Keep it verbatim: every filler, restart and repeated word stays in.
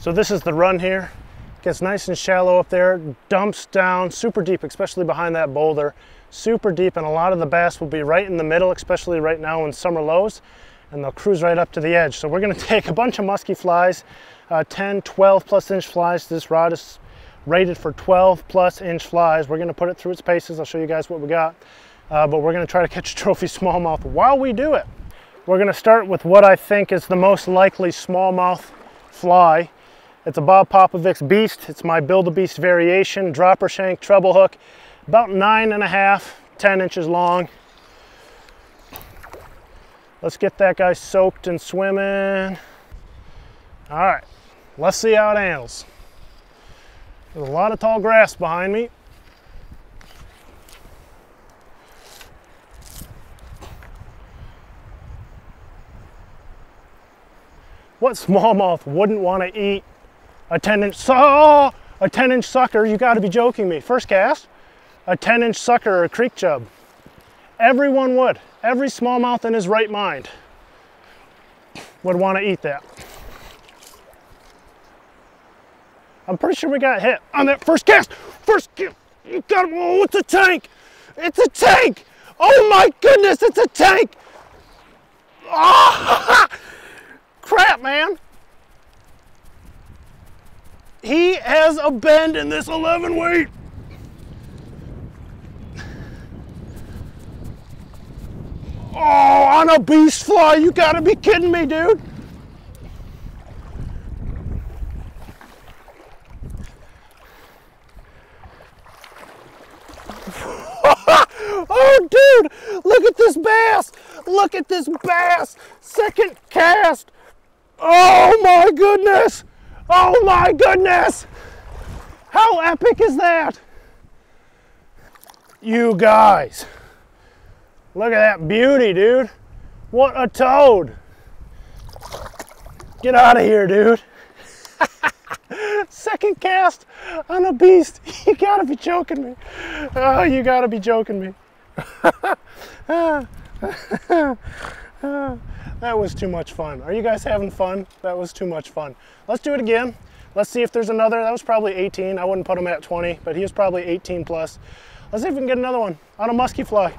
So this is the run here. Gets nice and shallow up there, dumps down super deep, especially behind that boulder, super deep, and a lot of the bass will be right in the middle, especially right now in summer lows, and they'll cruise right up to the edge. So we're gonna take a bunch of musky flies, uh, ten, twelve plus inch flies. This rod is rated for twelve plus inch flies. We're gonna put it through its paces. I'll show you guys what we got, uh, but we're gonna try to catch a trophy smallmouth while we do it. We're gonna start with what I think is the most likely smallmouth fly. It's a Bob Popovic's Beast. It's my Build-A-Beast variation, dropper shank, treble hook, about nine and a half, ten inches long. Let's get that guy soaked and swimming. All right, let's see how it handles. There's a lot of tall grass behind me. What smallmouth wouldn't want to eat a ten inch, oh, a ten inch sucker? You gotta be joking me. First cast, a ten inch sucker or a creek chub. Everyone would. Every smallmouth in his right mind would wanna eat that. I'm pretty sure we got hit on that first cast. First, you got, oh, it's a tank. It's a tank. Oh my goodness, it's a tank. Oh, crap, man. He has a bend in this eleven weight. Oh, on a beast fly, you gotta be kidding me, dude. Oh, dude, look at this bass. Look at this bass. Second cast. Oh my goodness. Oh my goodness! How epic is that? You guys, look at that beauty, dude. What a toad. Get out of here, dude. Second cast on a beast. You gotta be joking me. Oh, you gotta be joking me. That was too much fun. Are you guys having fun? That was too much fun. Let's do it again. Let's see if there's another. That was probably eighteen. I wouldn't put him at twenty, but he was probably eighteen plus. Let's see if we can get another one on a musky fly.